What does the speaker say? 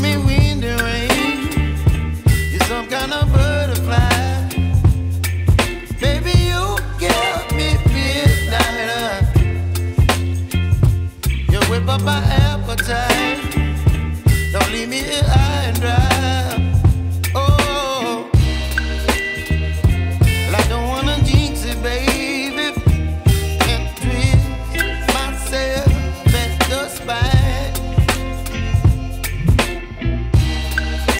me.